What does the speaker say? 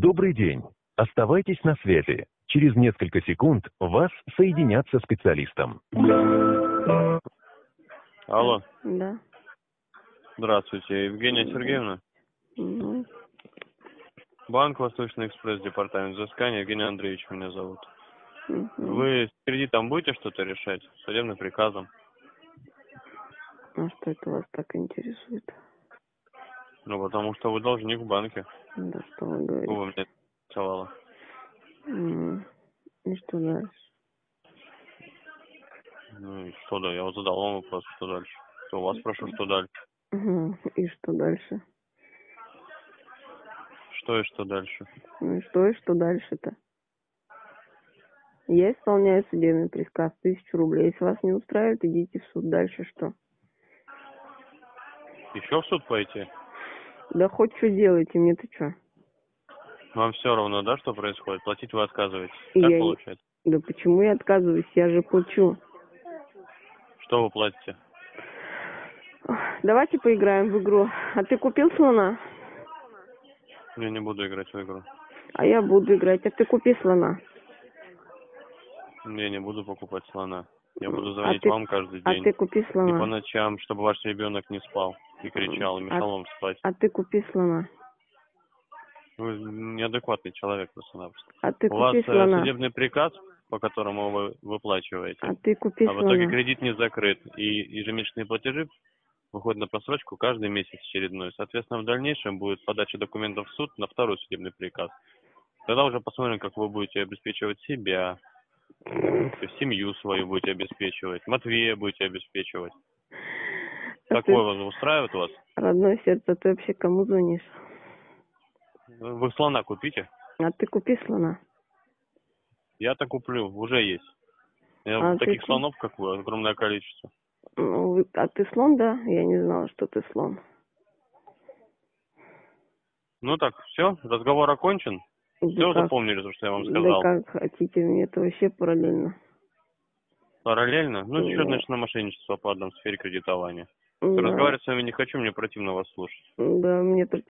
Добрый день. Оставайтесь на связи. Через несколько секунд вас соединят со специалистом. Алло. Да. Здравствуйте, Евгения Сергеевна. Угу. Банк Восточный экспресс, департамент взыскания. Евгений Андреевич меня зовут. Угу. Вы с кредитом будете что-то решать? Судебным приказом? А что это вас так интересует? Ну, потому что вы должник в банке. Да, что вы говорите? Вы меня интересовало. И что дальше? Ну, и что дальше? Я вот задал вам вопрос, что дальше. У вас прошу, что дальше. И что дальше? Что и что дальше? Ну, и что дальше-то? Я исполняю судебный приказ, 1000 рублей. Если вас не устраивает, идите в суд. Дальше что? Еще в суд пойти? Да хоть что делайте, мне-то что? Вам все равно, да, что происходит? Платить вы отказываетесь. Как получается? Да почему я отказываюсь? Я же плачу. Что вы платите? Давайте поиграем в игру. А ты купил слона? Я не буду играть в игру. А я буду играть. А ты купи слона. Я не буду покупать слона. Я буду звонить вам каждый день. А ты купи слона. И по ночам, чтобы ваш ребенок не спал и кричал, и мешал вам спать. А ты купи слона. Вы неадекватный человек просто-напросто. А ты купи слона. У вас судебный приказ, по которому вы выплачиваете. А ты купи слона. А в итоге кредит не закрыт. И ежемесячные платежи выходят на просрочку каждый месяц очередной. Соответственно, в дальнейшем будет подача документов в суд на второй судебный приказ. Тогда уже посмотрим, как вы будете обеспечивать себя, семью свою будете обеспечивать, Матвея будете обеспечивать. Такой вас устраивает вас? Родное сердце, ты вообще кому звонишь? Вы слона купите? А ты купи слона. Я-то куплю, уже есть. Таких слонов, как вы, огромное количество. Ну, а ты слон, да? Я не знала, что ты слон. Ну так, все, разговор окончен. Да все как... запомнили, то, что я вам сказал? Да как хотите, мне это вообще параллельно. Параллельно? Ну, да. Еще, значит, на мошенничество по одном сфере кредитования. Да. Разговаривать с вами не хочу, мне противно вас слушать. Да, мне противно.